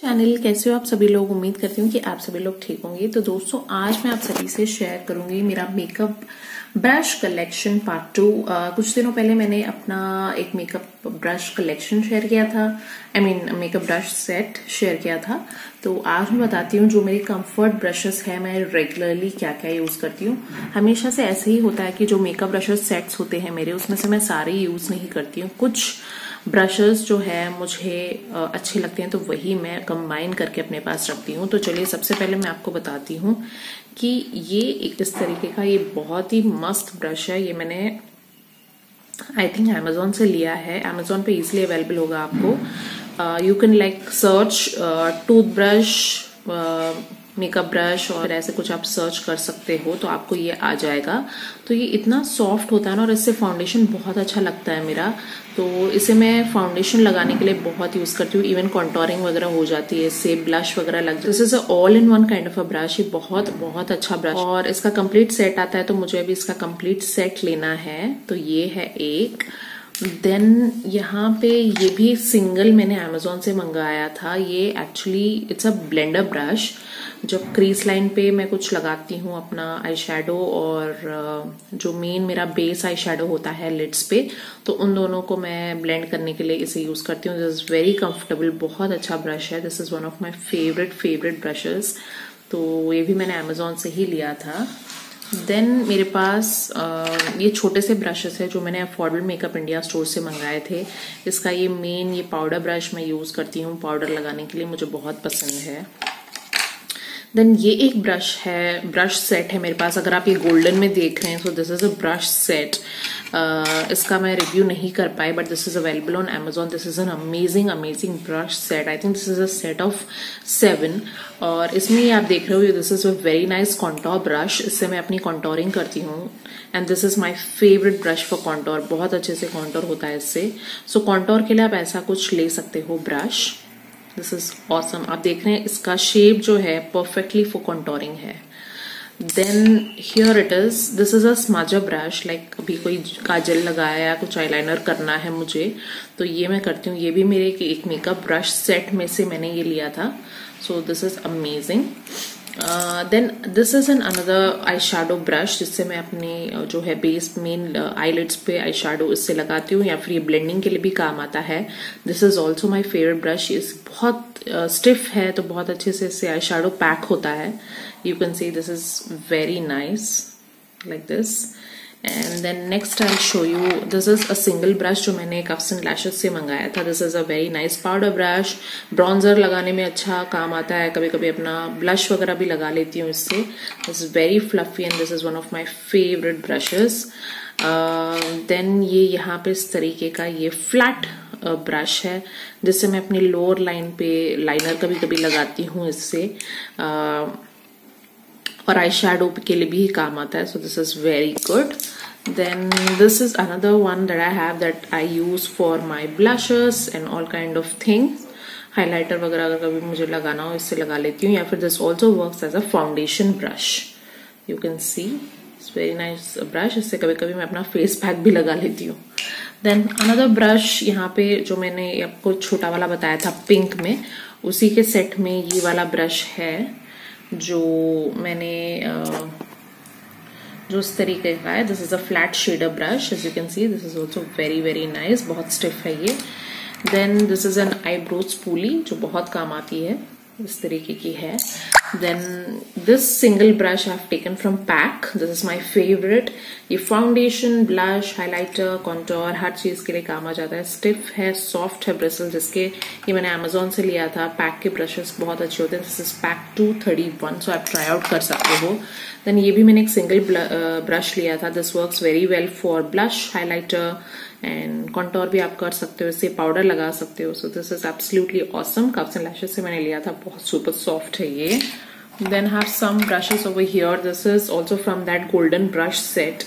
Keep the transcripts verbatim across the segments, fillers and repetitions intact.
Channel कैसे हो आप सभी लोग, उम्मीद करती हूँ कि आप सभी लोग ठीक होंगे। तो दोस्तों आज मैं आप सभी से शेयर करूंगी मेरा makeup brush collection part two. कुछ दिनों पहले मैंने अपना एक मेकअप ब्रश कलेक्शन शेयर किया था, I mean makeup brush set share किया था। तो आज मैं बताती हूँ जो मेरे कंफर्ट ब्रशेस हैं, मैं रेगुलरली क्या क्या यूज करती हूँ। हमेशा से ऐसे ही होता है कि जो मेकअप ब्रशेस सेट्स होते हैं मेरे, उसमें से मैं सारे यूज नहीं करती हूँ। कुछ ब्रशेस जो है मुझे अच्छे लगते हैं तो वही मैं कंबाइन करके अपने पास रखती हूँ। तो चलिए सबसे पहले मैं आपको बताती हूँ कि ये एक इस तरीके का, ये बहुत ही मस्त ब्रश है। ये मैंने आई थिंक अमेजोन से लिया है, अमेजोन पे इजीली अवेलेबल होगा आपको। You can like search toothbrush, makeup brush और ऐसे कुछ आप सर्च कर सकते हो तो आपको ये आ जाएगा। तो ये इतना सॉफ्ट होता है ना, और इससे फाउंडेशन बहुत अच्छा लगता है मेरा। तो इसे मैं फाउंडेशन लगाने के लिए बहुत यूज करती हूँ, इवन कॉन्टोरिंग वगैरह हो जाती है इससे, ब्लश वगैरह लग जाती है। This is all in one kind of a brush, ये बहुत बहुत अच्छा ब्रश और इसका कंप्लीट सेट आता है। तो मुझे अभी इसका कंप्लीट सेट लेना है। तो ये है एक। देन यहाँ पे ये भी सिंगल मैंने अमेजोन से मंगाया था। ये actually it's a blender brush. जब क्रीज लाइन पे मैं कुछ लगाती हूँ अपना आई शेडो और जो मेन मेरा बेस आई शेडो होता है लिड्स पे, तो उन दोनों को मैं ब्लेंड करने के लिए इसे यूज करती हूँ। दिस इज वेरी कंफर्टेबल, बहुत अच्छा ब्रश है। This is one of my favourite favourite brushes. तो ये भी मैंने अमेजोन से ही लिया था। देन मेरे पास आ, ये छोटे से ब्रशेस हैं जो मैंने अफोर्डेबल मेकअप इंडिया स्टोर से मंगाए थे। इसका ये मेन ये पाउडर ब्रश मैं यूज करती हूँ, पाउडर लगाने के लिए मुझे बहुत पसंद है। देन ये एक ब्रश है, ब्रश सेट है मेरे पास। अगर आप ये गोल्डन में देख रहे हैं तो this is a brush set. इसका मैं रिव्यू नहीं कर पाई but this is available on Amazon. This is an amazing amazing brush set. I think this is a set of seven और इसमें आप देख रहे हो this is a very nice contour brush. इससे मैं अपनी कॉन्टोरिंग करती हूँ and this is my favourite brush for contour. बहुत अच्छे से कॉन्टोर होता है इससे। सो so, कॉन्टोर के लिए आप ऐसा कुछ ले सकते हो ब्रश। This is awesome. आप देख रहे हैं इसका शेप जो है परफेक्टली फॉर कंटोरिंग है। Then here it is, this is a smudger brush. Like अभी कोई काजल लगाया या कुछ आईलाइनर करना है मुझे तो ये मैं करती हूँ। ये भी मेरे एक मेकअप ब्रश सेट में से मैंने ये लिया था। So this is amazing. Then this is an another eye shadow brush जिससे मैं अपने जो है बेस मेन आईलिड्स पे आई शेडो इससे लगाती हूँ या फिर ये ब्लेंडिंग के लिए भी काम आता है। This is also my favourite brush. ये बहुत स्टिफ uh, है तो बहुत अच्छे से इससे आई शेडो पैक होता है। You can see this is very nice like this. And then next I show you, this is a single brush जो मैंने कफ्स एंड लैशेज से मंगाया था। This is a very nice powder brush. Bronzer लगाने में अच्छा काम आता है, कभी कभी अपना ब्लश वगैरह भी लगा लेती हूँ इससे। This is very fluffy and this is one of my favourite brushes. Then ये यहाँ पे इस तरीके का ये फ्लैट ब्रश है जिससे मैं अपनी लोअर लाइन पे लाइनर कभी कभी लगाती हूँ इससे, uh, और आई शेडो के लिए भी काम आता है। So this is very good. Then this is another one that I have that I use for my blushes and all kind of things. Highlighter वगैरह अगर कभी मुझे लगाना हो इससे लगा लेती हूँ, या फिर this also works as a foundation brush. You can see it's very nice brush. इससे कभी कभी मैं अपना फेस पैक भी लगा लेती हूँ। देन अनदर ब्रश यहाँ पे जो मैंने आपको छोटा वाला बताया था पिंक में, उसी के सेट में ये वाला ब्रश है जो मैंने जो इस तरीके का है। This is a flat shader brush, as you can see this is also very very nice. बहुत स्टिफ है ये। Then this is an eyebrow spoolie जो बहुत काम आती है, इस तरीके की है। Then this single brush I have taken from pack. This is my favourite. ये फाउंडेशन, ब्लश, हाईलाइटर, कॉन्टोर हर चीज के लिए काम आ जाता है। स्टिफ है, सॉफ्ट है ब्रिसल्स इसके। ये मैंने अमेजोन से लिया था। पैक के ब्रशेस बहुत अच्छे होते हैं। This is pack two thirty one, so आप ट्राई आउट कर सकते हो। देन ये भी मैंने एक सिंगल ब्रश लिया था। This works very well for blush, highlighter and contour भी आप कर सकते हो, इससे पाउडर लगा सकते हो। So this is absolutely awesome. Coughs and lashes से मैंने लिया था, बहुत सुपर सॉफ्ट है ये। Then have some brushes over here. This is also from that golden brush set.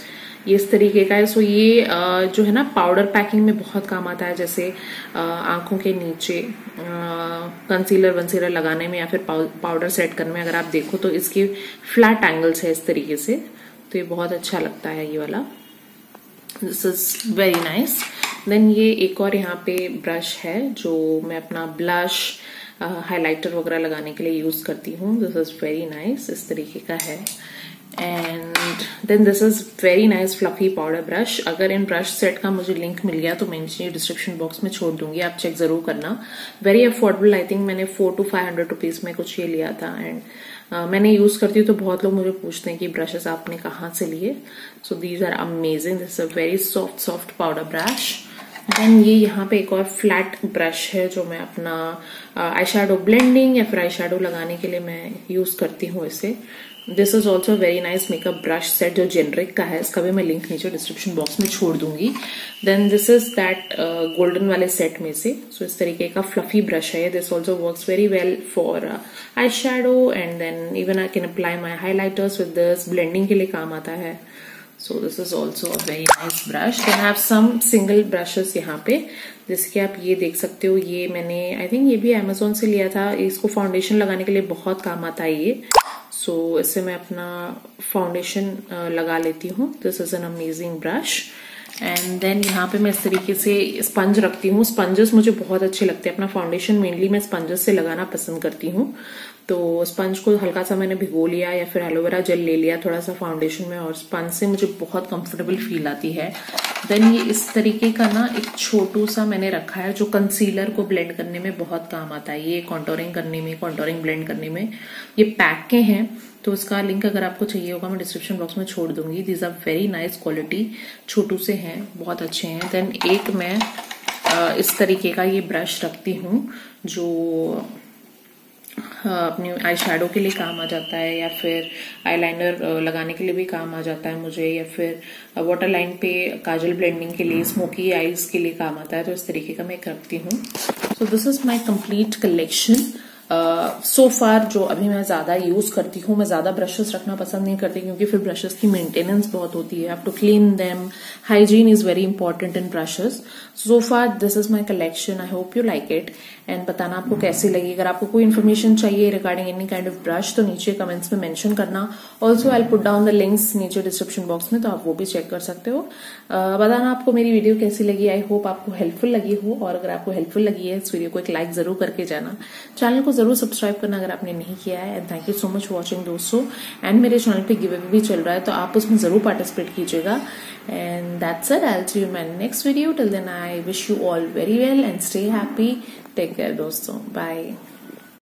ये इस तरीके का है। सो so ये uh, जो है ना पाउडर पैकिंग में बहुत काम आता है, जैसे uh, आंखों के नीचे कंसीलर uh, वंसीलर लगाने में या फिर पाउडर सेट करने में। अगर आप देखो तो इसके फ्लैट एंगल्स है इस तरीके से, तो ये बहुत अच्छा लगता है ये वाला। This is very nice. Then ये एक और यहाँ पे ब्रश है जो मैं अपना ब्लश, हाइलाइटर वगैरह लगाने के लिए यूज करती हूँ. दिस इज वेरी नाइस, इस तरीके का है. And then this is very nice fluffy powder brush. अगर इन ब्रश सेट का मुझे लिंक मिल गया तो मैं नीचे डिस्क्रिप्शन बॉक्स में छोड़ दूंगी, आप चेक जरूर करना. वेरी अफोर्डेबल, आई थिंक मैंने four to five hundred rupees में कुछ ये लिया था. एंड uh, मैंने यूज करती हूँ तो बहुत लोग मुझे पूछते हैं कि ब्रशेस आपने कहाँ से लिए. So these are amazing. This a very soft soft powder brush. Then ये यहाँ पे एक और फ्लैट ब्रश है जो मैं अपना आई शेडो ब्लेंडिंग या फिर आई शेडो लगाने के लिए मैं यूज करती हूँ इसे. This is also very nice makeup brush set जो जेनरिक का है, इसका भी मैं लिंक नीचे डिस्क्रिप्शन बॉक्स में छोड़ दूंगी. Then this is that golden वाले सेट में से. सो इस तरीके का फ्लफी ब्रश है. This also works very well for eye shadow and then even I can apply my highlighters with this. Blending के लिए काम आता है. So this is also a very nice brush. Then I have some single brushes यहाँ पे, जैसे कि आप ये देख सकते हो. ये मैंने आई थिंक ये भी Amazon से लिया था. इसको फाउंडेशन लगाने के लिए बहुत काम आता है ये. So इससे मैं अपना फाउंडेशन लगा लेती हूँ. This is an amazing brush. And then यहाँ पे मैं इस तरीके से स्पंज रखती हूँ. स्पंजेस मुझे बहुत अच्छे लगते हैं. अपना फाउंडेशन मेनली मैं स्पंजेस से लगाना पसंद करती हूँ. तो स्पंज को हल्का सा मैंने भिगो लिया या फिर एलोवेरा जेल ले लिया थोड़ा सा फाउंडेशन में, और स्पंज से मुझे बहुत कंफर्टेबल फील आती है. देन ये इस तरीके का ना एक छोटू सा मैंने रखा है जो कंसीलर को ब्लेंड करने में बहुत काम आता है. ये कॉन्टोरिंग करने में, कॉन्टोरिंग ब्लेंड करने में. ये पैक के हैं तो उसका लिंक अगर आपको चाहिए होगा मैं डिस्क्रिप्शन बॉक्स में छोड़ दूंगी. These are very nice quality, छोटू से हैं, बहुत अच्छे हैं. देन एक मैं इस तरीके का ये ब्रश रखती हूँ जो अपने आई शेडो के लिए काम आ जाता है या फिर आईलाइनर लगाने के लिए भी काम आ जाता है मुझे, या फिर वाटर लाइन पे काजल ब्लेंडिंग के लिए, स्मोकी आईज के लिए काम आता है. तो इस तरीके का मैं रखती हूँ. So this is my complete collection so far जो अभी मैं ज्यादा यूज करती हूँ. मैं ज्यादा ब्रशेस रखना पसंद नहीं करती क्योंकि फिर ब्रशेस की मेंटेनेंस बहुत होती है. Have to clean them. Hygiene is very important in brushes. So far this is my collection. I hope you like it. And बताना आपको कैसी लगी. अगर आपको कोई इन्फॉर्मेशन चाहिए regarding any kind of brush तो नीचे कमेंट्स में मेंशन करना. Also I put down the links नीचे डिस्क्रिप्शन बॉक्स में, तो आप वो भी चेक कर सकते हो. बताना आपको मेरी वीडियो कैसी लगी. आई होप आपको हेल्पफुल लगी हो, और अगर आपको हेल्पफुल लगी है इस वीडियो को एक लाइक जरूर करके जाना. चैनल को जरूर सब्सक्राइब करना अगर आपने नहीं किया है. And thank you so much watching दोस्तों. एंड मेरे चैनल पे गिव अवे भी चल रहा है तो आप उसमें जरूर पार्टिसिपेट कीजिएगा. And that's it. I will see you in my next video. Till then I wish you all very well and stay happy. Take care दोस्तों. बाय.